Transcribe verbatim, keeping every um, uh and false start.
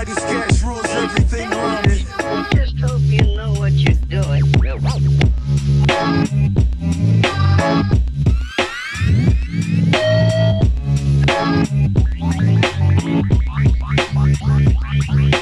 Nobody's cash rules everything around it. Just hope you know what you're doing. We'll